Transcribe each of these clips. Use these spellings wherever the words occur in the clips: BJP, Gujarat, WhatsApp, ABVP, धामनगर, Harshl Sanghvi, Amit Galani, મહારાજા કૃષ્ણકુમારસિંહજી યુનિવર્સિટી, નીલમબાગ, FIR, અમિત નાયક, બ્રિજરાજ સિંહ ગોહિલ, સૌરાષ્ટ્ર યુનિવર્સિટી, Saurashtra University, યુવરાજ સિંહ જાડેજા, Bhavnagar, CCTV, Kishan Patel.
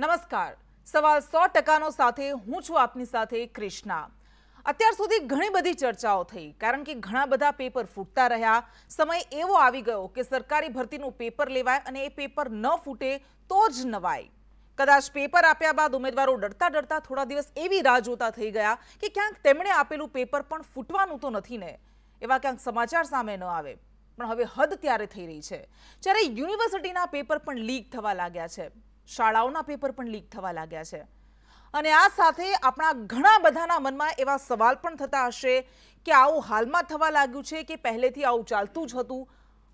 નમસ્કાર સવાલ 100% સાથે હું છું આપની સાથે કૃષ્ણા। અત્યાર સુધી ઘણી બધી ચર્ચાઓ થઈ કારણ કે ઘણા બધા પેપર ફૂટતા રહ્યા। સમય એવો આવી ગયો કે સરકારી ભરતીનું પેપર લેવાય અને એ પેપર ન ફૂટે તો જ નવાય। કદાચ પેપર આપ્યા બાદ ઉમેદવારો ડરતા ડરતા થોડા દિવસ એવી રાહ જોતા થઈ ગયા કે ક્યાંક તેમણે આપેલું પેપર પણ ફૂટવાનું તો નથી ને, એવા ક્યાંક સમાચાર સામે ન આવે। પણ હવે હદ ત્યારે થઈ રહી છે જ્યારે યુનિવર્સિટીના પેપર પણ લીક થવા લાગ્યા છે, શાળાઓના પેપર પણ લીક થવા લાગ્યા છે। અને આ સાથે આપણા ઘણા બધાના મનમાં એવા સવાલ પણ થતા હશે કે આવું હાલમાં થવા લાગ્યું છે કે પહેલેથી આવું ચાલતું જ હતું,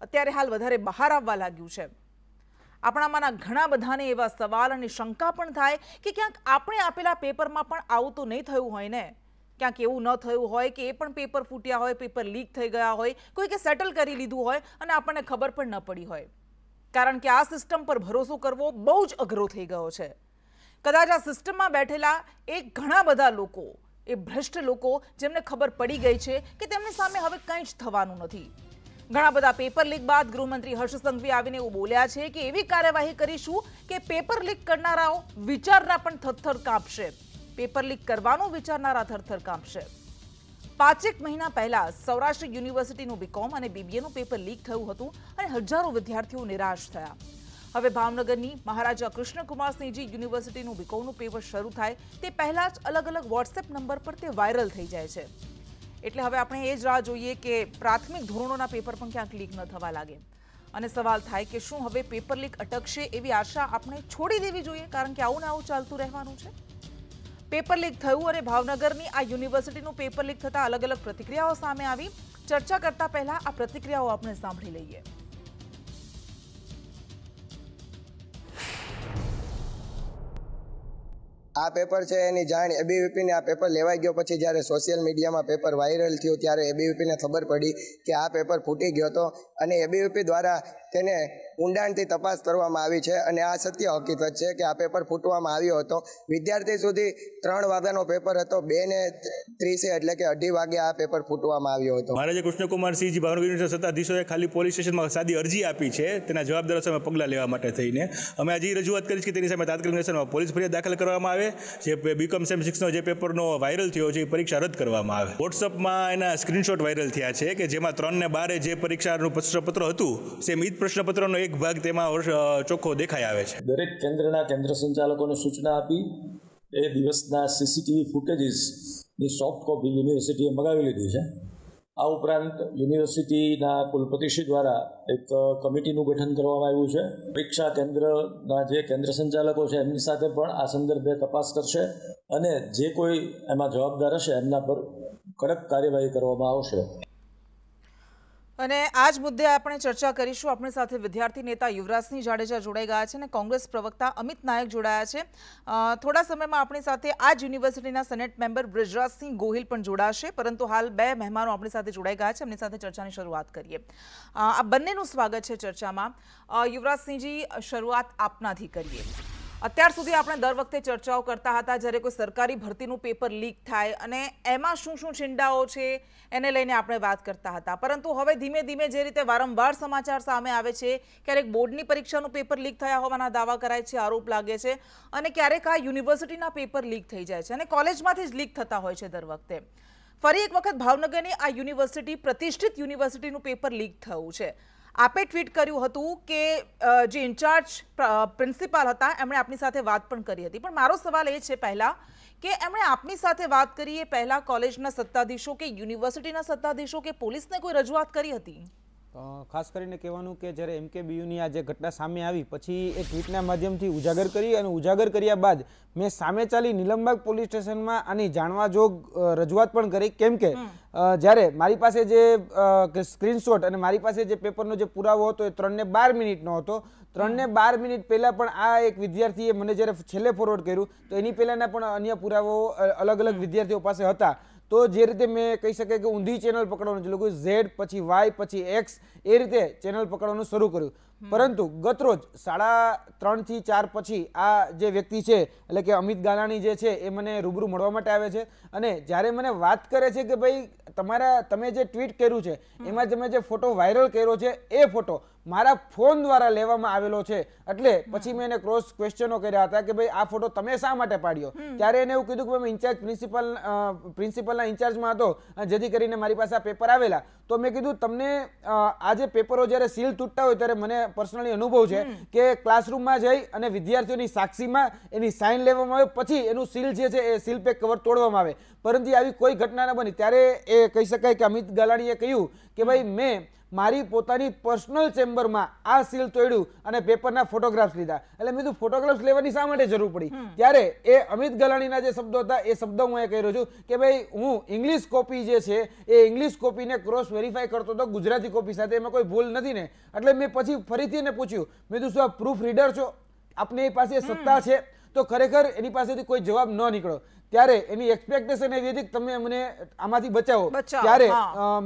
અત્યારે હાલ વધારે બહાર આવવા લાગ્યું છે। આપણામાંના ઘણા બધાને એવા સવાલ અને શંકા પણ થાય કે ક્યાંક આપણે આપેલા પેપરમાં પણ આવું તો નહીં થયું હોય ને, ક્યાંક એવું ન થયું હોય કે એ પણ પેપર ફૂટ્યા હોય, પેપર લીક થઈ ગયા હોય, કોઈકે સેટલ કરી લીધું હોય અને આપણને ખબર પણ ન પડી હોય। कारण के आ सिस्टम पर भरोसो करवो बहु ज अघरो थई गयो छे। कदाच आ सिस्टम में बैठेला एक घणा बधा लोको, ए भ्रष्ट लोको जेमने खबर पड़ी गई छे के तेमनी सामे हवे कंई ज थवानुं नथी। घणा बधा पेपर लीक बाद गृहमंत्री हर्ष संघवी आवीने बोल्या छे के एवी कार्यवाही करीशुं के पेपर लीक करनाराओ विचारना पण थरथर कांपशे, पेपर लीक करवानो विचारनारा थरथर कांपशे। 5 महीना पहला सौराष्ट्र यूनिवर्सिटी बीकॉम और बीबीए पेपर लीक थयुं, हजारों विद्यार्थी निराश थया। हवे भावनगर की महाराजा कृष्णकुमारसिंहजी यूनिवर्सिटी बीकॉम नु पेपर शुरू थाय ते पहला ज अलग अलग व्हाट्सएप नंबर पर ते वायरल थई जाय छे। एटले हवे आपणे ए ज राह जोईए के प्राथमिक धोरणोना पेपर पण क्यांक लीक न थवा लागे। अने सवाल थाय के शुं हवे पेपर लीक अटकशे एवी आशा आपणे छोड़ी देवी जोईए कारण के आवुं ने आवुं चालतुं रहेवानुं छे। पेपर लीक थयुं अने भावनगरनी आ यूनिवर्सिटीनुं पेपर लीक थता अलग अलग प्रतिक्रियाओ सामे आवी। चर्चा करता पहला आ प्रतिक्रियाओ आपणे सांभळी लईए। आ पेपर छे एनी जाण एबीवीपी ने आ पेपर लेवाई गयो पछी ज्यारे सोशियल मीडिया में पेपर वायरल थयो त्यारे एबीवीपी ने खबर पड़ी कि आ पेपर फूटी गयो हतो अने एबीवीपी द्वारा तेने ઊંડાણથી તપાસ કરવામાં આવી છે અને આ સત્ય હકીકત છે કે આ પેપર ફૂટવામાં આવ્યો હતો। વિદ્યાર્થી સુધી 3 વાગ્યાનો પેપર હતો, 2:30 એટલે કે 2:30 વાગે આ પેપર ફૂટવામાં આવ્યો હતો। મહારાજા કૃષ્ણકુમારસિંહજી ભાવનગર યુનિવર્સિટીના સત્તાધીશોએ ખાલી પોલીસ સ્ટેશનમાં સાદી અરજી આપી છે, તેના જવાબદારો સામે પગલાં લેવા માટે થઈને અમે આજે રજૂઆત કરી છે કે તેની સામે તાત્કાલિક અસરમાં પોલીસ ફરિયાદ દાખલ કરવામાં આવે, જે બીકોમ સેમ 6નો જે પેપરનો વાયરલ થયો છે એ પરીક્ષા રદ કરવામાં આવે। વોટ્સઅપમાં એના સ્ક્રીનશોટ વાયરલ થયા છે કે જેમાં 3 ને 12 જે પરીક્ષાનું પ્રશ્નપત્ર હતું સેમ એ જ પ્રશ્નપત્રનો एक भाग चोखो देखाई आवे छे। दरेक केंद्रना केंद्र संचालकोने सूचना आपी ए दिवसना सीसीटीवी फूटेजीस नी सॉफ्ट कॉपी यूनिवर्सिटीए मगावी लीधी छे। आ उपरांत यूनिवर्सिटीना कुलपतिश्री द्वारा एक कमिटीनुं गठन करवामां आव्युं छे। परीक्षा केंद्रना जे केंद्र संचालको छे एमनी साथे पण आ संदर्भे तपास करशे अने जे कोई एमां जवाबदार हशे एमना पर कड़क कार्यवाही करवामां आवशे। અને આજ મુદ્દે આપણે ચર્ચા કરીશું। આપણી સાથે વિદ્યાર્થી નેતા યુવરાજ સિંહ જાડેજા જોડાઈ ગયા છે અને કોંગ્રેસ પ્રવક્તા અમિત નાયક જોડાયા છે। થોડા સમયમાં આપણી સાથે આજ યુનિવર્સિટીના સેનેટ મેમ્બર બ્રિજરાજ સિંહ ગોહિલ પણ જોડાશે, પરંતુ હાલ બે મહેમાનો આપણી સાથે જોડાઈ ગયા છે, એમની સાથે ચર્ચાની શરૂઆત કરીએ। આ બંનેનું સ્વાગત છે ચર્ચામાં। યુવરાજસિંહજી, શરૂઆત આપનાથી કરીએ। અત્યાર સુધી આપણે દર વખતે ચર્ચાઓ કરતા હતા જ્યારે કોઈ સરકારી ભરતીનું પેપર લીક થાય અને એમાં શું શું છિંડાઓ છે એને લઈને આપણે વાત કરતા હતા, પરંતુ હવે ધીમે ધીમે જે રીતે વારંવાર સમાચાર સામે આવે છે, ક્યારેક બોર્ડની પરીક્ષાનું પેપર લીક થયા હોવાના દાવા કરાય છે, આરોપ લાગે છે, અને ક્યારેક આ યુનિવર્સિટીના પેપર લીક થઈ જાય છે અને કોલેજમાંથી જ લીક થતા હોય છે દર વખતે। ફરી એક વખત ભાવનગરની આ યુનિવર્સિટી, પ્રતિષ્ઠિત યુનિવર્સિટીનું પેપર લીક થયું છે। आपे ट्वीट कर्युं हतुं के जे इंचार्ज प्रिंसिपाल हता एमणे आपनी साथे वात पण करी हती, पण मारो सवाल ए छे पहला के एमणे आपनी साथे वात करी ए पहला कॉलेजना सत्ताधीशो के युनिवर्सिटीना सत्ताधीशो के पोलीसने कोई रजूआत करी हती? खास करीने कहेवानुं के ज्यारे एमकेबीयूनी आ जे घटना सामे आवी पछी ए ट्वीटना माध्यमथी उजागर करी अने उजागर कर्या बाद मैं सामे चाली निलमबाग पोलीस स्टेशनमां आनी जाणवा जोग रजूआत पण करी, केम के जयरे मारी पासे जे स्क्रीनशॉट अने मारी पासे जे पेपरनो जे पुरावो हतो ए 3:12 मिनिटनो हतो। 3:12 मिनिट पहला पण आ एक विद्यार्थीए मने जयरे छेल्ले फॉरवर्ड कर्युं तो एनी पहेलाना पण अन्य पुरावो अलग अलग विद्यार्थीओ पासे हता। तो जे रीते मैं कही सके कि ऊंधी चेनल पकड़वानुं लोकोए Z पछी Y पछी X ए रीते चेनल पकड़वानुं शरू कर्युं, परंतु गतरोज 3:30 થી 4 पछी आ जे व्यक्ति छे एटले के अमित गालाणी जे छे ए मने रूबरू मळवा माटे आवे छे अने ज्यारे मने वात करे छे के भाई तमारा तमे जे ट्वीट कर्युं छे एमां तमे जे फोटो वायरल कर्यो छे ए फोटो मारा फोन द्वारा लेवामां आवेलो छे। एटले पछी मैं एने क्रॉस क्वेश्चनो कर्या हता के भाई आ फोटो तमे शा माटे पाड्यो, त्यारे एने एवुं कीधुं के मैं इंचार्ज प्रिंसिपलना इंचार्जमां हतो, जेथी करीने मारी पासे आ पेपर आवेला। तो मैं कीधुं तमने आ जे पेपरो ज्यारे सील तूटता होय त्यारे मने पर्सनली अनुभव छे के क्लासरूममां जई अने विद्यार्थीओनी साक्षीमां एनी साइन लेवामां आवे, पछी एनुं सील जे छे ए सील पे कवर तोडवामां आवे, परंतु आवी कोई घटना न बनी। त्यारे ए कही शकाय के अमित गालाणीए कह्युं के भाई मैं मारी पोतानी पर्सनल चेम्बर में आ सील तोड्यु अने पेपरना फोटोग्राफ्स लीधा। एटले मैं कीधुं फोटोग्राफ्स लेवानी शा माटे जरूर पड़ी। त्यारे ए अमित गालाणीना जे शब्दो हता ए शब्दो हुं ए कही रह्यो छुं के भाई हूँ इंग्लिश कॉपी जे छे ए इंग्लिश कॉपीने क्रॉस वेरीफाई करतो तो गुजराती कॉपी साथे एमां कोई भूल नथी ने। एटले मैं पछी फरीथी एने पूछ्युं, मैं कीधुं शुं आप प्रूफ रीडर छो, आपने पासे सत्ता छे, तो खरेखर एनी पासेथी कोई जवाब न निकळ्यो। त्यारे एनी एक्सपेक्टेशन एवी हती के तमे अमने आमाथी बचावो। त्यारे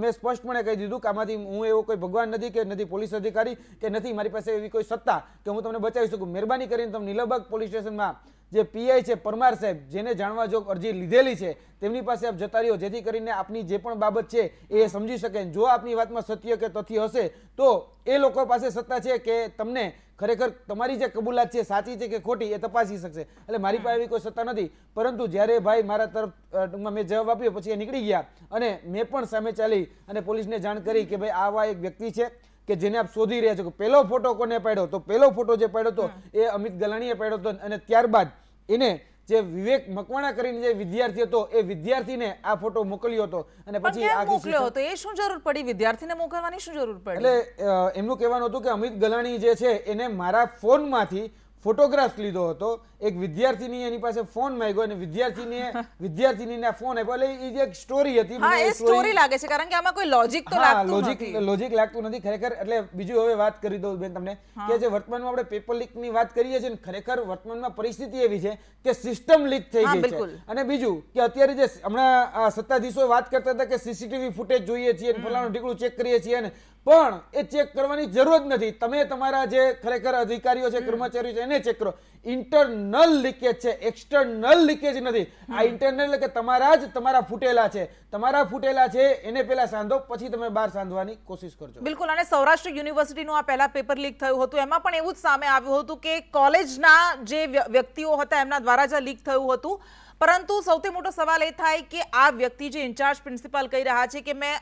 मैं स्पष्टपणे कही दीधुं के आमाथी हूँ एवो कोई भगवान नथी के नथी पोलीस अधिकारी के नथी मारी पासे एवी कोई सत्ता के हूँ तमने बचावी शकूं। महेरबानी करीने तमे नीलबाग पोलीस स्टेशनमां जे पीआई है परमार साहेब जेने जाणवा जोग अरजी लीधेली है तेमनी पासे आप जता रह्यो, जेथी करीने आपनी जे पण बाबत है ए समझी शके। जो आपनी वातमां सत्य के तथ्य हशे तो ए लोको पासे सत्ता है कि तमने खरेखर तमारी जे कबूलात है साची है कि खोटी ए तपासी शकशे। एटले मारी पासे एवी कोई सत्ता नथी, परंतु ज्यारे भाई मारा तरफ मैं जवाब आप्यो पछी ए निकळी गया अने मैं पण सामे चाली अने पोलीसने जाण करी के भाई आवा एक व्यक्ति है कि जेने आप शोधी रह्या छो। पहेलो फोटो कोने पाड्यो, तो पहेलो फोटो जे पाड्यो तो ए अमित गालाणीए पाड्यो तो, अने त्यारबाद इने जे विवेक मकवाणा करीने जे विद्यार्थी हतो ए विद्यार्थीने आ फोटो मोकल्यो हतो अने पछि आ मोकल्यो हतो। ए शुं जरूर पड़ी विद्यार्थीने मोकलवानी, शुं जरूर पड़ी? एटले एमनुं कहेवानुं हतुं के अमित गालाणी जे छे एने मारा फोनमांथी फोटोग्राफ लीधो हतो। एक विद्यार्थीनी एनी पासे फोन मांग्यो अने विद्यार्थीनीने फोन आप्यो। एटले ई जे एक स्टोरी हती, मने ए स्टोरी लागे छे कारण के आमां कोई लॉजिक तो लागतो नथी, लॉजिक लागतो नथी खरेखर। एटले बीजू हवे वात करी दऊं बेन तमने के जे वर्तमानमां आपणे पेपर लीकनी वात करीए छे ने खरेखर वर्तमानमां परिस्थिति एवी छे के सिस्टम लीक थई गई छे। अने बीजू के अत्યારે जे हमणा सत्ताधीशो वात करता हता के सीसीटीवी फूटेज જોઈએ છે અને ફલાણો ઢીકળું ચેક કરીએ છીએ ને, પણ એ ચેક કરવાની જરૂરત નથી। તમે તમારા જે ખરેખર અધિકારીઓ છે કર્મચારીઓ છે એને ચેક કરો। ઇન્ટરનલ લીકેજ છે, એક્સટર્નલ લીકેજ નથી। આ ઇન્ટરનલ એટલે કે તમારા જ તમારા ફૂટેલા છે, તમારા ફૂટેલા છે એને પહેલા સાંધો પછી તમે બહાર સાંધવાની કોશિશ કરજો। બિલકુલ। અને સૌરાષ્ટ્ર યુનિવર્સિટીનું આ પહેલા પેપર લીક થયું હતું, એમાં પણ એવું જ સામે આવ્યું હતું કે કોલેજના જે વ્યક્તિઓ હતા એમના દ્વારા જ લીક થયું હતું। પરંતુ સૌથી મોટો સવાલ એ થાય કે આ વ્યક્તિ જે ઇન્ચાર્જ પ્રિન્સિપાલ કહી રહ્યા છે કે મેં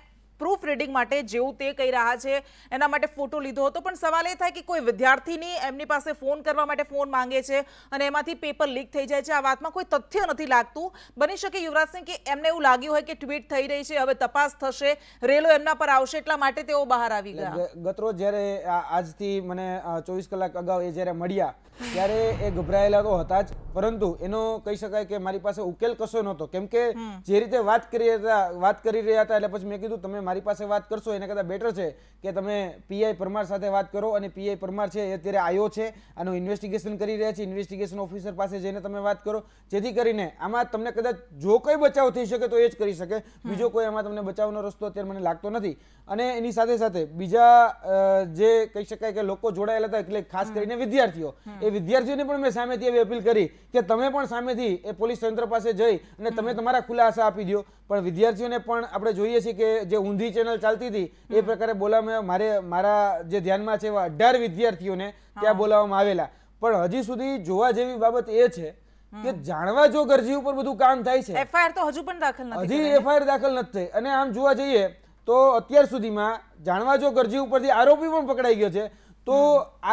प्रूफ रीडिंग माटे जेवुं ते कही रहा छे एना माटे फोटो लीधो हतो, पण सवाल ए थाय के कोई विद्यार्थीनी एमनी पासे फोन करवा माटे फोन मांगे छे अने एमांथी पेपर लीक थई जाय छे। आ वातमां कोई तथ्य नथी लागतुं। बनी शके युवराज सिंह के एमने एवुं लाग्युं होय के ट्वीट थई रही छे, हवे तपास थशे, रेलो एमना पर आवशे, एटला माटे तेओ बहार आवी गया। गतरो ज्यारे आजथी मने 24 कलाक अगाउ ए ज्यारे मळ्या ત્યારે એ ગભરાયેલા તો હતા જ, પરંતુ એનો કહી શકાય કે મારી પાસે ઉકેલ કશો નહોતો। કેમ કે જે રીતે વાત કરી રહ્યા હતા એટલે પછી મેં કીધું તમે મારી પાસે વાત કરશો એના કરતાં બેટર છે કે તમે પીઆઈ પરમાર સાથે વાત કરો। અને પીઆઈ પરમાર છે એ અત્યારે આવ્યો છે, આનું ઇન્વેસ્ટિગેશન કરી રહ્યા છે, ઇન્વેસ્ટિગેશન ઓફિસર પાસે જઈને તમે વાત કરો, જેથી કરીને આમાં તમને કદાચ જો કંઈ બચાવ થઈ શકે તો એ જ કરી શકે, બીજો કોઈ આમાં તમને બચાવનો રસ્તો અત્યારે મને લાગતો નથી। અને એની સાથે સાથે બીજા જે કહી શકાય કે લોકો જોડાયેલા હતા, એટલે ખાસ કરીને વિદ્યાર્થીઓ, विद्यार्थियों ने मैं सामेथी एवी अपील करी कि तमे पण सामेथी ए पोलीस तंत्र पासे जई अने तमे तमारा खुलासा आपी द्यो। पण विद्यार्थीओने पण आपणे जोईए छे के जे ऊंधी चेनल चालती थी ए प्रकारे बोलावामां मारे मारा जे ध्यानमां छे एवा 18 विद्यार्थीओने त्यां बोलावामां आवेला। पण हजी सुधी जोवा जेवी बाबत ए छे કે જાણવા જો ગરજી ઉપર બધું કામ થાય છે। FIR તો હજુ પણ દાખલ નથી, હજી FIR દાખલ નથી થઈ। અને આમ જોવા જઈએ તો અત્યાર સુધીમાં જાણવા જો ગરજી ઉપરથી આરોપી પણ પકડાઈ ગયો છે। तो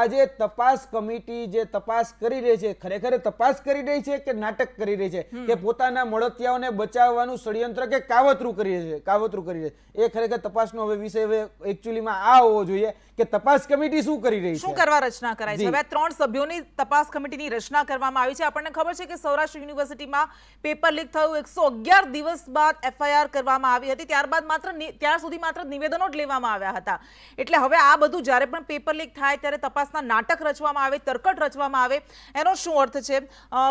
आज तपास कमिटी जे तपास करी रही है खरेखर तपास करी रही है कि नाटक करी रही है कि पोताना मळतियाओने बचाववानुं षडयंत्र के कावतरू करी रही है ए खरेखर तपासनो हवे विषय हवे एक्चुअली मां आ होवो जोईए कि तपास कमिटी शुं करी रही है, शुं करवा रचना कराई छे। हवे 3 सभ्योनी तपास कमिटीनी रचना करवामां आवी छे। आपणने खबर छे के सौराष्ट्र युनिवर्सिटीमां पेपर लीक थयुं 111 दिवस बाद FIR करवामां आवी हती, त्यारबाद मात्र त्यार सुधी मात्र निवेदनो ज लेवामां आव्या हता। एटले हवे आ बधुं ज्यारे पण पेपर लीक થાય ત્યારે તપાસના નાટક રચવામાં આવે, તરકટ રચવામાં આવે, એનો શું અર્થ છે?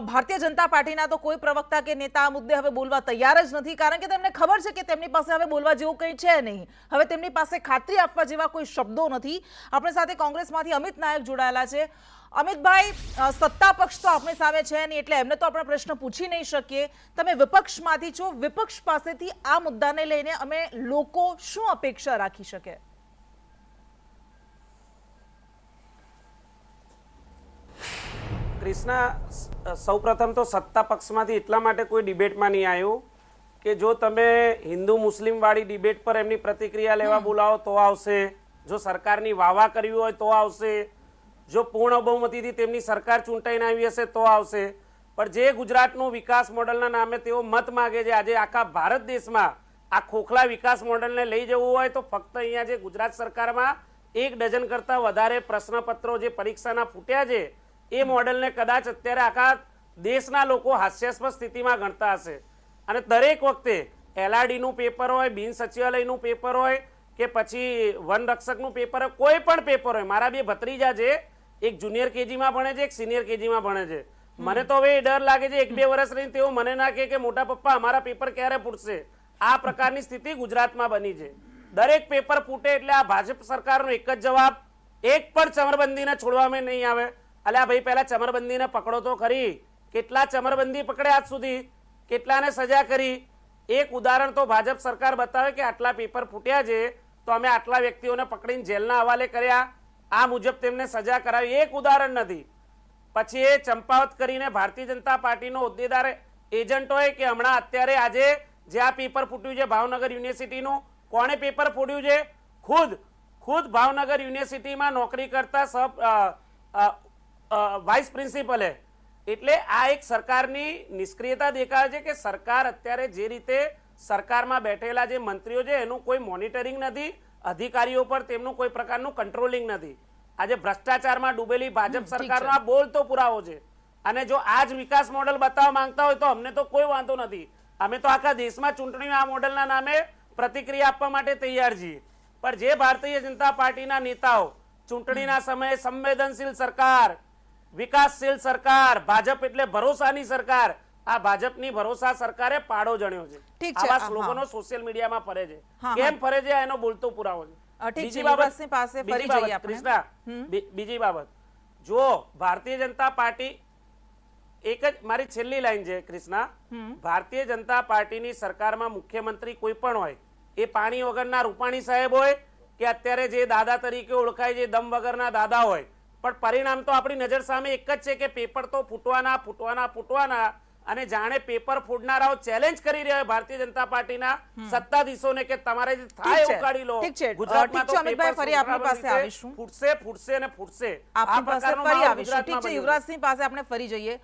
ભારતીય જનતા પાર્ટીના તો કોઈ પ્રવક્તા કે નેતા આ મુદ્દે હવે બોલવા તૈયાર જ નથી, કારણ કે તેમને ખબર છે કે તેમની પાસે હવે બોલવા જેવું કંઈ છે નહીં। હવે તેમની પાસે ખાતરી આપવા જેવા કોઈ શબ્દો નથી। આપણી સાથે કોંગ્રેસમાંથી અમિત નાયક જોડાયેલા છે। અમિતભાઈ, સત્તા પક્ષ તો આપણી સામે છે નહીં, એટલે એમને તો આપણે પ્રશ્ન પૂછી નહીં શકીએ। તમે વિપક્ષમાંથી છો, વિપક્ષ પાસેથી આ મુદ્દાને લઈને અમે લોકો શું અપેક્ષા રાખી શકે? कृष्णा सौ प्रथम तो सत्ता पक्ष में एटला माटे कोई डिबेट में नहीं आयो कि जो तमे हिंदू मुस्लिम वाली डिबेट पर एमनी प्रतिक्रिया लेवा बोलाओ तो आवशे, जो सरकारनी वावा करी होय तो आवशे, जो पूर्ण बहुमतीथी तेमनी सरकार चूंटाईने आवी हशे तो आवशे। पण जे गुजरातनो विकास मॉडलना नामे तेओ मत मागे छे, आजे आखा भारत देशमां आ खोखला विकास मॉडलने लई जवुं होय तो फक्त अहींया जे गुजरात सरकारमां 1 डजन करता वधारे प्रश्नपत्रों जे परीक्षाना फूट्या छे ए मॉडलने कदाच अत्यारे आखा देशना लोको हास्यास्पद स्थितिमां गणता हशे। अने दरेक वखते एलआरडीनुं पेपर होय, बिन सचिवालयनुं पेपर होय के पछी वन रक्षकनुं पेपर होय, कोई पण पेपर होय, मारा बे भत्रीजा छे, एक जुनियर केजी में भणे छे, एक सीनियर केजी में भणे छे। मने तो हवे डर लागे छे 1-2 वर्ष रहीने तेओ मने ना कहे के मोटा पप्पा अमारा पेपर क्यारे फूटशे। आ प्रकारनी स्थिति गुजरात में बनी छे। दरेक पेपर फूटे एटले आ भाजप सरकारनो एक ज जवाब, एक पण चमरबंदीने छोड़वामां नहीं आवे। अले भाई पहला चमरबंदीने पकड़ो तो खरी, केटला चमरबंदी पकड़े आज सुधी, केटलाने सजा करी। एक उदाहरण तो भाजप सरकार बतावे कि आटला पेपर फूट्या छे तो अमे आटला व्यक्तिओने पकड़ीने जेलना हवाले कर्या, आ मुजब तेमने सजा करावी, एक उदाहरण नथी। पछी ए चंपावत करीने भारतीय जनता पार्टीनो होद्देदार एजंट होय के हमणां अत्यारे आजे जे आ पेपर फूट्युं छे भावनगर युनिवर्सिटीनुं, कोणे पेपर फूट्युं छे? खुद भावनगर युनिवर्सिटीमां नौकरी करता सब वाइस प्रिंसिपल है। एटले आ एक सरकारनी निष्क्रियता देखाय छे के सरकार अत्यारे जे रीते सरकारमा बेठेला जे मंत्रीओ छे एनुं कोई मोनिटरिंग नथी, अधिकारीओ पर तेमनुं कोई प्रकारनुं कंट्रोलिंग नथी। आज भ्रष्टाचार में डूबेली भाजप सरकार आ बोल तो पुरावो छे। अने जो आज विकास मॉडल बतावा मांगता हो तो हमने तो कोई वांधो नथी, अमे तो आखा देश में चूंटणी आ मॉडलना नामे प्रतिक्रिया आपवा माटे तैयार छीए। पर जे भारतीय जनता पार्टीना नेताओ चूंटणीना समये संवेदनशील सरकार, विकासशील सरकार, भाजप एटले भरोसानी सरकार, आ भाजपनी भरोसा सरकारे पाड़ो जण्यो छे। आवा स्लोगनो सोशल मीडिया में फरे छे, केम फरे छे एनो बोलतो पुरावो छे। बीजी बाबत जो भारतीय जनता पार्टी एक मारी छेल्ली लाइन छे कृष्णा, भारतीय जनता पार्टी नी सरकार में मुख्यमंत्री कोई पण होय, ए पाणी वगरना रूपाणी साहेब होय के अत्यारे जे दादा तरीके ओळखाय जे दम वगरना दादा होय, पण परिणाम तो आपणी नजर सामे एक ज छे के पेपर तो फूटवाना फूटवाना फूटवाना। अने जाने पेपर फोड़नाराओ चैलेंज करी रह्या भारतीय जनता पार्टीना सत्ताधीशोने के तमारे जे थाय उकाडी लो। गुजरातमां तो पेपर फरी आपनी पासे आवीशुं, फूटसे फूटसे अने फूटसे, आ प्रकारनो फरी आवीशुं। ठीक छे, युवराज सिंह पासे आपणे फरी जईए।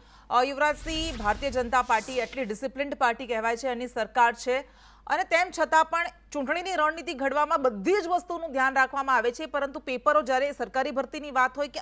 युवराज सिंह, भारतीय जनता पार्टी एटली डिसिप्लिन्ड पार्टी कहेवाय छे, एनी सरकार छे अने तेम छतां पण चूंटणीनी रणनीति घडवामां बधी ज वस्तुनुं ध्यान राखवामां आवे छे, परंतु पेपरो ज्यारे सरकारी भरतीनी वात होय के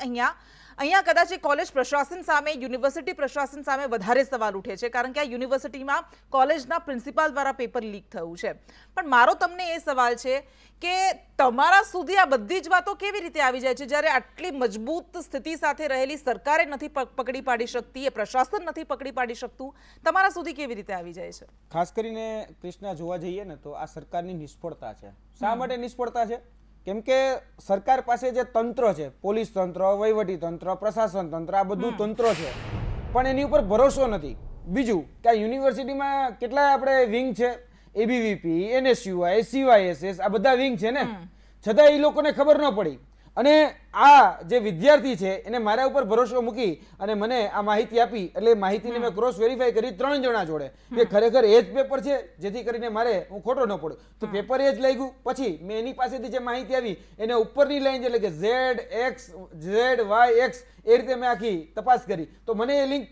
અહીંયા કદાચ કોલેજ પ્રશાસન સામે, યુનિવર્સિટી પ્રશાસન સામે વધારે સવાલ ઉઠે છે, કારણ કે આ યુનિવર્સિટીમાં કોલેજના પ્રિન્સિપાલ દ્વારા પેપર લીક થયું છે। પણ મારો તમને એ સવાલ છે કે તમારા સુધી આ બધી જ વાતો કેવી રીતે આવી જાય છે, જ્યારે આટલી મજબૂત સ્થિતિ સાથે રહેલી સરકારે નથી પકડી પાડી શકતી, એ પ્રશાસન નથી પકડી પાડી શકતું, તમારા સુધી કેવી રીતે આવી જાય છે? ખાસ કરીને કૃષ્ણા જોવા જઈએ ને તો આ સરકારની નિષ્ફળતા છે। શા માટે નિષ્ફળતા છે? केम के सरकार पासे जे तंत्र है, पोलीस तंत्र, वहीवटी तंत्र, प्रशासन तंत्र, आ बधु तंत्र है, पण एनी उपर भरोसो नथी। बीजू के आ यूनिवर्सिटी में केटला आपणे विंग है, एबीवीपी, एनएसयूआई, सीवाईएसएस, आ बधा विंग है ने, छतां ए लोकोने खबर न पड़ी। अने आ जे विद्यार्थी है एने मारा उपर भरोसो मूकी अने मने आ माहिती आपी, एटले माहितीने मैं क्रॉस वेरीफाई करी 3 जणा जोड़े के खरेखर ए ज पेपर है, जेथी करीने मारे हूँ खोटो न पड़ू। तो पेपर ए ज लाग्यु, पछी मैं एनी पासेथी जे माहिती आवी एने उपरनी लाइन एटले के ZX ZY X ए रीते मैं आखी तपास करी तो मने ए लिंक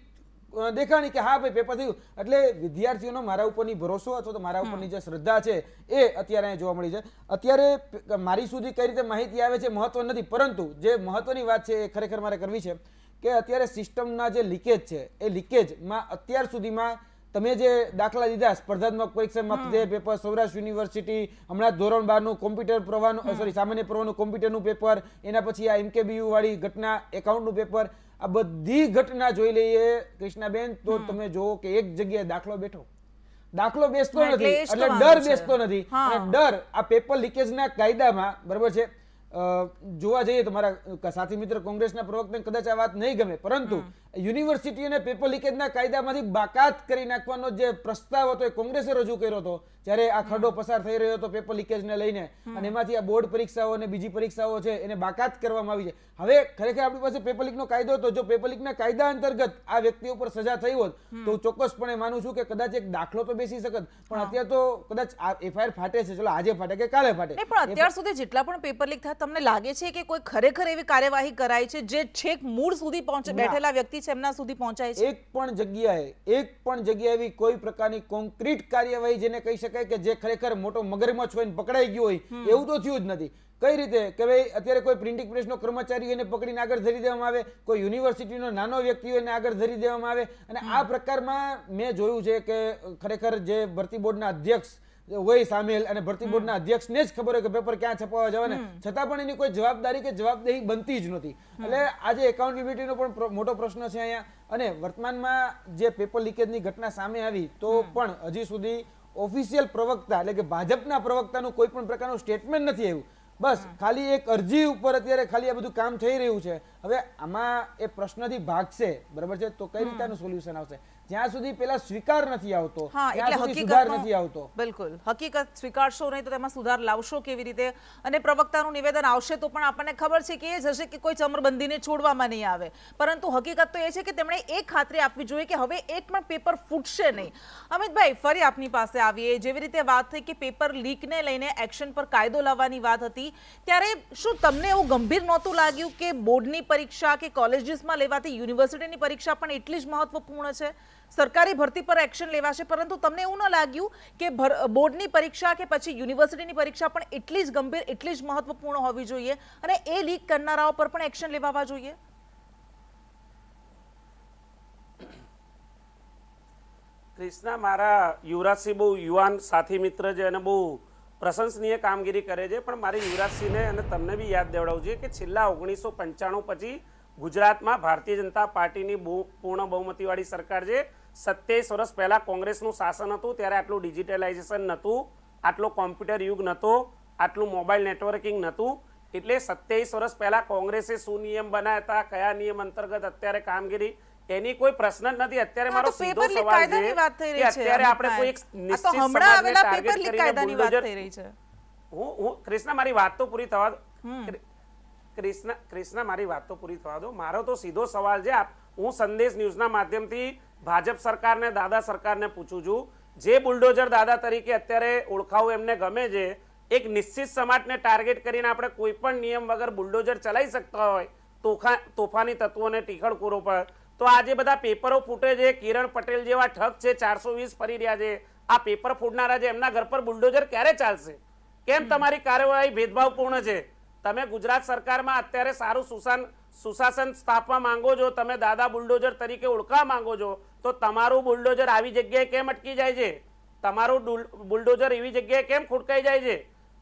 देखाणी के हाँ भाई पेपर थी। एटले विद्यार्थीओनो मारा उपरनी भरोसो अथवा तो मारा उपरनी जे श्रद्धा छे ए अत्यारे जोवा मळी छे। अत्यारे मारी सुधी कई रीते माहिती आवे छे महत्व नथी, परंतु जे महत्वनी वात छे ए खरेखर मारे करवी छे के अत्यारे सिस्टमना जे लीकेज छे ए लीकेज मां अत्यार सुधीमां तमे जे दाखला दीधा स्पर्धात्मक परीक्षामां जे पेपर सौराष्ट्र युनिवर्सिटी हमणा धोरण 12नुं कॉम्प्यूटर प्रवाहनुं सॉरी सामान्य प्रवाहनुं कॉम्प्यूटरनुं पेपर, एना पछी आ एमकेबीयू वाली घटना एकाउंटनुं पेपर, आ बधी घटना जोई लईए कृष्णाबेन तो तमे जोओ के एक जग्याए दाखलो बेसतो नथी એટલે ડર બેસતો નથી। અને ડર આ પેપર લીકેજના કાયદામાં બરાબર છે જોવા જઈએ તો મારા સાથી મિત્ર કોંગ્રેસના પ્રવક્તાને કદાચ આ વાત નહીં ગમે, પરંતુ યુનિવર્સિટીઓને પેપર લીકેજના કાયદામાંથી બાકાત કરી નાખવાનો જે પ્રસ્તાવ હતો એ કોંગ્રેસે રજૂ કર્યો હતો, જ્યારે આ ખરડો પસાર થઈ રહ્યો હતો પેપર લીકેજને લઈને અને એમાંથી આ બોર્ડ પરીક્ષાઓ અને બીજી પરીક્ષાઓ છે એને બાકાત કરવામાં આવી છે. હવે ખરેખર આપણી પાસે પેપર લીકનો કાયદો હતો, જો પેપર લીકના કાયદા અંતર્ગત આ વ્યક્તિ ઉપર સજા થઈ હોત તો હું ચોક્કસપણે માનું છું કે કદાચ એક દાખલો તો બેસી શકત, પણ અત્યારે તો કદાચ આ એફઆઈઆર ફાટે છે, ચલો આજે ફાટે કે કાલે ફાટે. પણ અત્યાર સુધી જેટલા પણ પેપર લીક થયા તમને લાગે છે કે કોઈ ખરેખર એવી કાર્યવાહી કરાઈ છે જે છેક મૂળ સુધી બેઠેલા વ્યક્તિ છે એમના સુધી પહોંચાય છે? એક પણ જગ્યાએ એવી કોઈ પ્રકારની કોન્ક્રીટ કાર્યવાહી જેને કહી શકાય કે જે ખરેખર મોટો મગરમચ્છ હોય ને પકડાઈ ગયો હોય એવું તો થયું જ નથી. कई रीते कि भाई अत्यारे कोई प्रिंटिंग प्रेस कर्मचारी पकड़ी आगे धरी देवामां आवे, कोई यूनिवर्सिटी नानो व्यक्ति होय आगे धरी देवामां आवे अने आ प्रकार में मैं जोयुं छे के खरेखर जे भर्ती बोर्ड अध्यक्ष वही शामिल और भर्ती बोर्ड ना अध्यक्ष ने ज खबर हो कि पेपर क्या छपावा जावे छतां पण एनी कोई जवाबदारी के जवाबदेही बनती ज नहोती. एटले आज एकाउंटेबिलिटी नो पण मोटो प्रश्न छे अहींया अने वर्तमानमां जे पेपर लीकेज नी घटना सामे आवी तो पण हजी सुधी ऑफिशियल प्रवक्ता एटले के भाजपना प्रवक्तानुं कोई पण प्रकारनुं स्टेटमेंट नथी आव्युं. बस खाली एक अर्जी पर अत्यारे खाली आ बधुं काम थई रह्युं छे. हवे आमां ए प्रश्नथी भागशे बराबर छे तो कई रीतेनुं सोल्युशन आवशे જ્યાં સુધી પેલા સ્વીકાર નથી આવતો ત્યાં સુધી સુધાર નથી આવતો. બિલકુલ હકીકત સ્વીકારશો નહીં તો તેમાં સુધાર લાવશો કેવી રીતે? અને પ્રવક્તાનું નિવેદન આવશે તો પણ આપણને ખબર છે કે એ જશે કે કોઈ ચમરબંધીને છોડવામાં નહીં આવે, પરંતુ હકીકત તો એ છે કે તેમણે એક ખાતરી આપવી જોઈએ કે હવે એક પણ પેપર ફૂટશે નહીં. અમિતભાઈ ફરી આપની પાસે આવીએ. જેવી રીતે વાત થઈ કે પેપર લીકને લઈને એક્શન પર કાયદો લાવવાની વાત હતી ત્યારે શું તમને એવું ગંભીર નહોતું લાગ્યું કે બોર્ડની પરીક્ષા કે કોલેજીસમાં લેવાતી યુનિવર્સિટીની પરીક્ષા પણ એટલી જ મહત્વપૂર્ણ છે? सरकारी भर्ती पर एक्शन लेवाशे परंतु तमने एवुं न लाग्युं के बोर्डनी परीक्षा के पछी युनिवर्सिटीनी परीक्षा पण एटली ज गंभीर एटली ज महत्वपूर्ण होवी जोईए अने ए लीक करनाराओ पर पण एक्शन लेवावा जोईए? कृष्णा मारा युवराज सिंह बहु युवान साथी मित्र छे अने बहु प्रशंसनीय कामगीरी करे छे, पण मारे युवराज सिंह ने अने तमने बी याद देवडावुं जोईए के छेल्ला 1995 पछी गुजरात में भारतीय जनता पार्टी की पूर्ण बहुमतीवाड़ी सरकार जे 27 वर्ष पहला कांग्रेस शासन हतुं त्यारे आटलुं डिजिटलाइजेशन नहोतुं, आटलो कॉम्प्यूटर युग नहोतो, आटलू मोबाइल नेटवर्किंग नहोतुं, एटले 27 वर्ष पहला कांग्रेसे शुं नियम बनाव्या हता, कया नियम अंतर्गत अत्यारे कामगीरी એની કોઈ પ્રશ્ન જ નથી. અત્યારે મારો સીધો સવાલ છે કે અત્યારે આપણે કોઈ એક નિશ્ચિત સમાજને ટાર્ગેટ કરીને વાત થઈ રહી છે. હું કૃષ્ણ મારી વાત તો પૂરી થવા દો. कृष्णा मारी बात तो पूरी थवा दो. मारो तो सीधो सवाल जे आप हूँ संदेश न्यूज़ना माध्यमथी भाजप सरकार ने दादा सरकार ने पूछू छू जे बुलडोजर दादा तरीके अत्यारे ओळखाव एमने गमे जे एक निश्चित समाजने टार्गेट करीने आपणे कोईपण नियम वगर बुलडोजर चलाई सकता होय तोफानी तत्वोने टीखळखोरो पर तो आज बधा पेपरो फूटे छे. किरण पटेल जेवा ठग छे 420 फरी रह्या छे. आ पेपर फूटनारा जे एमना घर पर बुलडोजर क्यारे चालशे? केम तमारी कार्यवाही भेदभावपूर्ण छे? તમે ગુજરાત સરકારમાં અત્યારે સારું સુશાસન સ્થાપવા માંગો છો, તમે દાદા બુલડોઝર તરીકે ઓળખવા માંગો છો, તો તમારું બુલડોઝર આવી જગ્યાએ કેમ અટકી જાય છે? તમારું બુલડોઝર એવી જગ્યાએ કેમ ખુટકાઈ જાય છે?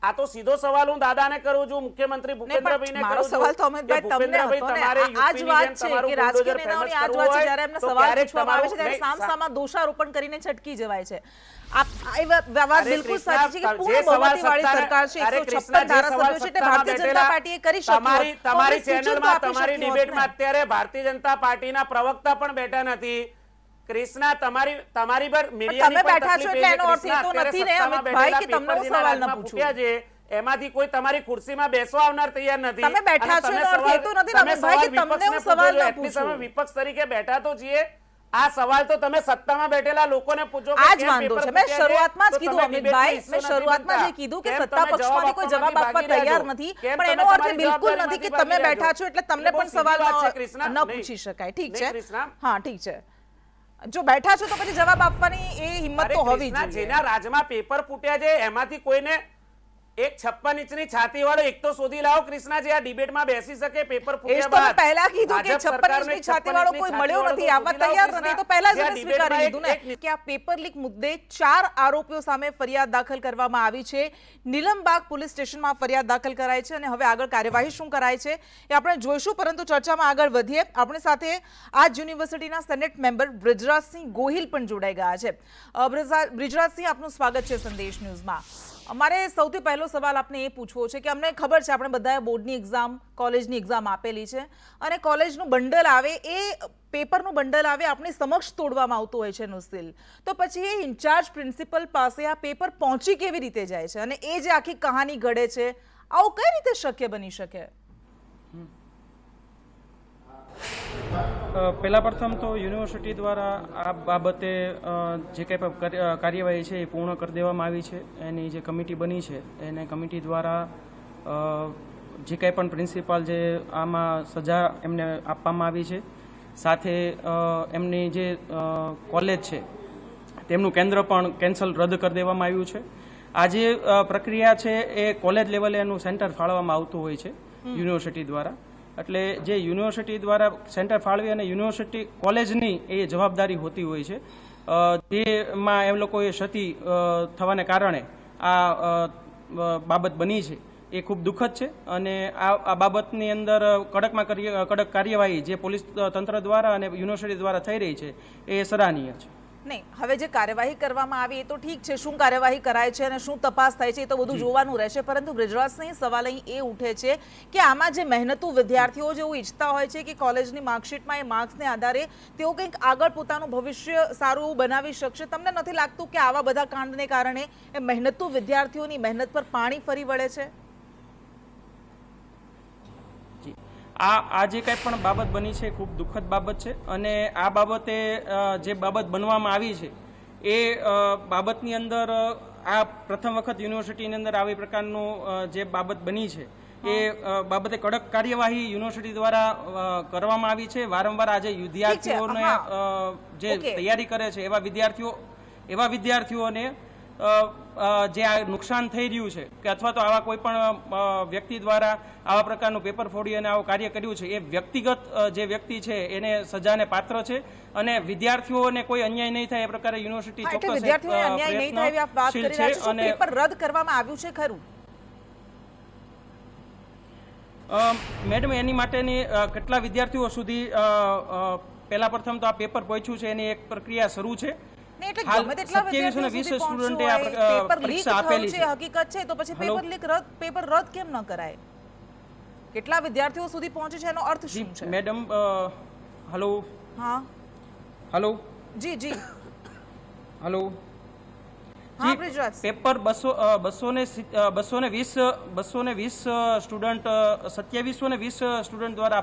આ તો સીધો સવાલ હું દાદાને કરું છું, મુખ્યમંત્રી ભૂપેન્દ્રભાઈને કરું છું. સવાલ તો અમિતભાઈ તમને હતો ને આ જ વાત છે કે રાજકીય નેતાઓની આ જ વાત છે. જ્યારે એમને સવાલ પૂછવામાં આવે છે ત્યારે સામસામાં દોષારોપણ કરીને છટકી જવાય છે. એમાંથી કોઈ તમારી ખુરશીમાં બેસવા આવનાર તૈયાર નથી. વિપક્ષ તરીકે બેઠા તો છીએ. આ સવાલ તો તમે સત્તામાં બેઠેલા લોકોને પૂછો કે આજ વાંધો છે. મેં શરૂઆતમાં જ કીધું અમિતભાઈ, મેં શરૂઆતમાં જે કીધું કે સત્તા પક્ષમાંથી કોઈ જવાબ આપવા તૈયાર નથી, પણ એનો અર્થ બિલકુલ નથી કે તમે બેઠા છો એટલે તમને પણ સવાલ ન પૂછી શકાય. ઠીક છે, હા ઠીક છે, જો બેઠા છો તો પછી જવાબ આપવાની એ હિંમત તો હોવી જોઈએ. જેના રાજમાં પેપર ફૂટ્યા છે એમાંથી કોઈને એક 56 ઇંચની છાતી વાળો એક તો શોધી લાવો કૃષ્ણાજી આ ડિબેટમાં બેસી શકે. પેપર ફૂટ્યા બાદ તો પહેલા કીધું કે 56 ઇંચની છાતી વાળો કોઈ મળ્યો નથી, આ વાત તૈયાર નથી તો પહેલા જ સ્વીકારી લીધું ને કે આ પેપર લીક મુદ્દે 4 આરોપીઓ સામે ફરિયાદ દાખલ કરવામાં આવી છે. નીલમબાગ પોલીસ સ્ટેશનમાં ફરિયાદ દાખલ કરાઈ છે અને હવે આગળ કાર્યવાહી શું કરાય છે એ આપણે જોઈશું. પરંતુ ચર્ચામાં આગળ વધીએ. આપણે સાથે આજ યુનિવર્સિટીના સેનેટ મેમ્બર બ્રિજરાજ સિંહ ગોહિલ પણ જોડાઈ ગયા છે. બ્રિજરાજ સિંહ, આપનું સ્વાગત છે સંદેશ ન્યૂઝમાં. અમારે સૌથી પહેલો સવાલ આપને એ પૂછવો છે કે અમને ખબર છે આપણે બધાએ બોર્ડની એક્ઝામ, કોલેજની એક્ઝામ આપેલી છે અને કોલેજનું બંડલ આવે, એ પેપરનું બંડલ આવે આપણી સમક્ષ તોડવામાં આવતું હોય છે નુસિલ, તો પછી એ ઇન્ચાર્જ પ્રિન્સિપલ પાસે આ પેપર પહોંચી કેવી રીતે જાય છે અને એ જે આખી કહાની ઘડે છે આવું કઈ રીતે શક્ય બની શકે? पहला प्रथम तो यूनिवर्सिटी द्वारा आ बाबते जे कई कार्यवाही है पूर्ण कर देवामां आवी छे। एनी जे कमिटी बनी है एने कमिटी द्वारा जे कई पण प्रिंसिपाल जे आमा सजा एमने आपवामां आवी छे, साथे एमनी जे कॉलेज है तेमनुं केंद्र पण कैंसल रद्द कर देवामां आव्युं छे। आ जे प्रक्रिया है ए कॉलेज लेवले एनुं सेंटर फाळवामां आवतुं होय छे यूनिवर्सिटी द्वारा, એટલે જે યુનિવર્સિટી દ્વારા સેન્ટર ફાળવી અને યુનિવર્સિટી કોલેજની એ જવાબદારી હોતી હોય છે, જેમાં એમ લોકોએ ક્ષતિ થવાને કારણે આ બાબત બની છે એ ખૂબ દુઃખદ છે અને આ બાબતની અંદર કડક કાર્યવાહી જે પોલીસ તંત્ર દ્વારા અને યુનિવર્સિટી દ્વારા થઈ રહી છે એ સરાહનીય છે। नहीं हवे जे कार्यवाही करवामां आवी ए तो ठीक छे, शुं कार्यवाही कराय छे अने शुं तपास थाय छे ए तो बधुं जोवानुं रहेशे, परंतु ब्रिजराजसिंह सवाल अहीं ए उठे छे के आमां जे मेहनतू विद्यार्थीओ जेवू इच्छता होय छे के कॉलेजनी मार्कशीटमां ए मार्क्सने आधारे तेओ कंईक आगळ पोतानुं भविष्य सारुं बनावी शकशे। तमने नथी लागतुं के आवा बधा कांडने कारणे ए मेहनतू विद्यार्थीओनी मेहनत पर पाणी फरी वळे छे? आज कई बाबत बनी है खूब दुखद बाबत है अने आ बाबते जे बाबत बनवामां आवी छे ए बाबतनी अंदर आ प्रथम वखत यूनिवर्सिटी अंदर आवी प्रकारनो जे बाबत बनी है ए बाबते कड़क कार्यवाही यूनिवर्सिटी द्वारा करवामां आवी छे। वारंवार आज विद्यार्थीओने जे तैयारी करे छे एवा विद्यार्थीओने जे आ नुकसान थई रह्युं छे के अथवा तो आवा कोई पण व्यक्ति द्वारा आवा प्रकारनुं पेपर फोड़ी अने आवो कार्य कर्युं छे ए व्यक्तिगत जे व्यक्ति छे एने सजाने पात्र छे अने विद्यार्थीओने कोई अन्याय नहीं थाय ए प्रकारे युनिवर्सिटी चोक्कस विद्यार्थीओने अन्याय नहीं थाय एवी आप बात करी रह्या छो। पेपर रद्द करवामां आव्युं छे खरुं मैडम, एनी माटेनी કેટલા વિદ્યાર્થીઓ સુધી પહેલા પ્રથમ તો આ પેપર પહોંચ્યું છે એની એક પ્રક્રિયા શરૂ છે। पेपर 2720 स्टूडेंट द्वारा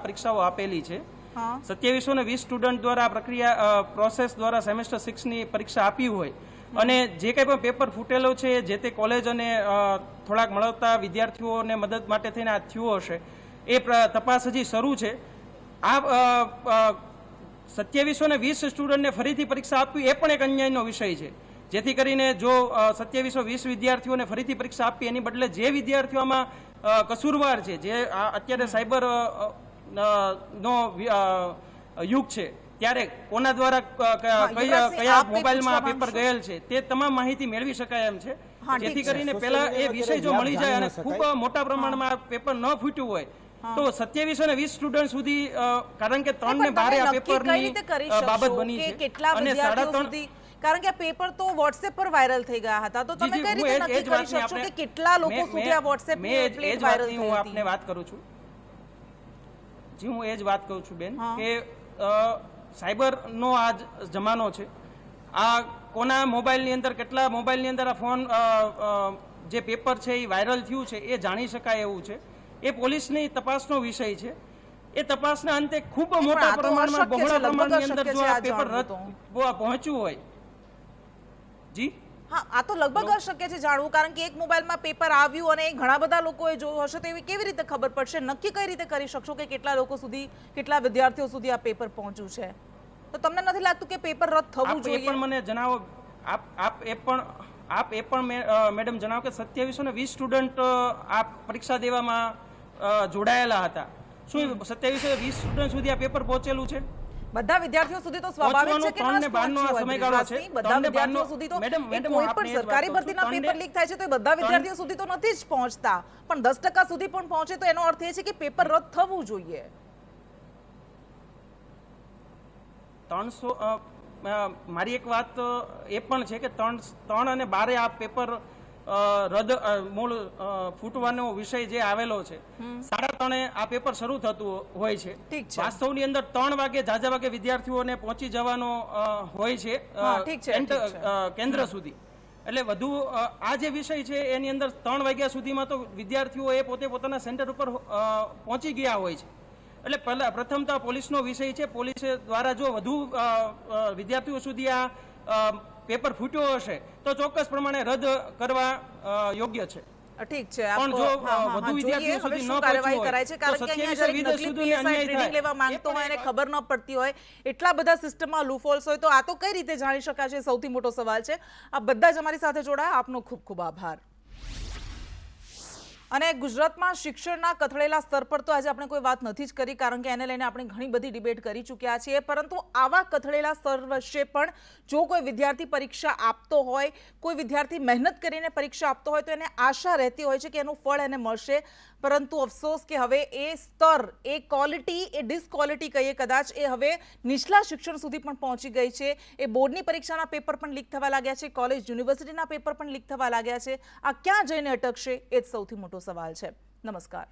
परीक्षाओ आपेली छे। 2720 स्टूडेंट द्वारा प्रक्रिया प्रोसेस द्वारा सेमेस्टर 6 नी परीक्षा आपी होय अने जे कई पण पेपर फूटेलो छे जे ते कॉलेज अने थोड़ाक मळता विद्यार्थीओने मदद माटे थईने आ थयुं हशे ए तपास हजी शरू छे। आ 2720 स्टूडेंटने फरीथी परीक्षा आपवी ए पण एक अन्यायनो विषय छे, जेथी करीने जो 2720 विद्यार्थीओने फरीथी परीक्षा आपी एनी बदले जे विद्यार्थीओ आमां कसूरवार छे, जे अत्यारे साइबर युग है त्यारे कोना द्वारा कया मोबाइल में पेपर गयेल छे ते तमाम माहिती मेळवी शकाय एम छे, जेथी करीने पहेला ए विषय जो मळी जाय अने खूब मोटा प्रमाण में पेपर न फूट्युं होय तो 2720 स्टूडेंट सुधी, कारण के 3 ने 12 आ पेपर बाबत बनी छे अने 3.5 कारण के पेपर तो WhatsApp पर वायरल थई गया था, तो तमे कई रीते नक्की करी शकशो के केटला लोको सुधी आ WhatsApp पर वायरल थई? हूँ आपने बात करूं छूं जी, हूँ एज बात कहूँ छू बेन के साइबर नो आज जमानो छे। आ कोना मोबाइल नी अंदर केटला मोबाइल नी अंदर आ फोन जे पेपर छे ए वायरल थयुं छे ए जाणी शकाय एवुं छे, ए पोलीसनी तपासनो विषय छे। ए तपासना अंते खूब मोटा प्रमाणमां बहोळा प्रमाणमां अंदर जो आ पेपर रद्द पहोंच्युं होय जी हाँ आ तो लगभग अशक्य छे जाणवुं, कारण के एक मोबाइल में पेपर आव्युं अने घणा बधा लोकोए जोयुं हशे तो एवी केवी रीते खबर पड़शे? नक्की कई रीते करी शकशो के केटला लोको सुधी, केटला विद्यार्थीओ सुधी आ पेपर पहोंच्युं छे? तो तमने नथी लागतुं के पेपर रद्द थवुं જોઈએ? એ પણ મને જણાવો, આપ એ પણ મેડમ જણાવો કે 2720 સ્ટુડન્ટ આ પરીક્ષા દેવામાં જોડાયેલા હતા, શું 2720 સ્ટુડન્ટ સુધી આ પેપર પહોંચેલું છે? બધા વિદ્યાર્થીઓ સુધી તો સ્વાભાવિક છે કે 3 ને 12 નો સમયગાળો છે, બધા વિદ્યાર્થીઓ સુધી તો મેડમ કોઈ પણ સરકારી ભરતીના પેપર લીક થાય છે તો એ બધા વિદ્યાર્થીઓ સુધી તો નથી જ પહોંચતા, પણ 10% સુધી પણ પહોંચે તો એનો અર્થ એ છે કે પેપર રદ થવું જોઈએ। 300 મારી એક વાત એ પણ છે કે 3 અને 12 આ પેપર रद्द मूल फूटવાનો વિષય જે આવેલો છે 3:30 આ પેપર શરૂ થતું હોય છે। વાસ્તવની અંદર 3 વાગે જાજા વાગે વિદ્યાર્થીઓને પહોંચી જવાનો હોય છે કેન્દ્ર સુધી, એટલે વધુ આ જે વિષય છે એની અંદર 3 વાગ્યા સુધીમાં તો વિદ્યાર્થીઓ એ પોતે પોતાના સેન્ટર ઉપર પહોંચી ગયા હોય છે। એટલે પ્રથમતા પોલીસનો વિષય છે, પોલીસ દ્વારા જો વધુ વિદ્યાર્થીઓ સુધી આ पेपर फूट्यो हशे तो चोक्कस प्रमाणे रद्द करवा योग्य छे। ठीक है, आप जो वधु विद्यार्थियों सुधी न कार्यवाही कराई छे कारण के अहींया शरीर नकली पीएसआई ट्रेनिंग लेवा मांगतो होय अने खबर न पड़ती होय, एटला बधा सिस्टममां लूपहोल्स होय तो आ तो कई रीते जाणी शकाय छे, सौथी मोटो सवाल छे। आ बधा ज अमारी साथे जोडाया, आपनो खूब खूब आभार। અને ગુજરાતમાં શિક્ષણના કથળેલા સ્તર પર તો આજે આપણે કોઈ વાત નથી જ કરી કારણ કે એને લઈને આપણે ઘણી બધી ડિબેટ કરી ચૂક્યા છીએ, પરંતુ આવા કથળેલા સ્તર વચ્ચે પણ જો કોઈ વિદ્યાર્થી પરીક્ષા આપતો હોય, કોઈ વિદ્યાર્થી મહેનત કરીને પરીક્ષા આપતો હોય તો એને આશા રહેતી હોય છે કે એનું ફળ એને મળશે, પરંતુ અફસોસ કે હવે એ સ્તર, એ ક્વોલિટી, એ ડિસક્વોલિટી કહીએ કદાચ, એ હવે નીચલા શિક્ષણ સુધી પણ પહોંચી ગઈ છે। એ બોર્ડની પરીક્ષાના પેપર પણ લીક થવા લાગ્યા છે, કોલેજ યુનિવર્સિટીના પેપર પણ લીક થવા લાગ્યા છે। આ ક્યાં જઈને અટકશે એ જ સૌથી મોટો સવાલ છે। નમસ્કાર।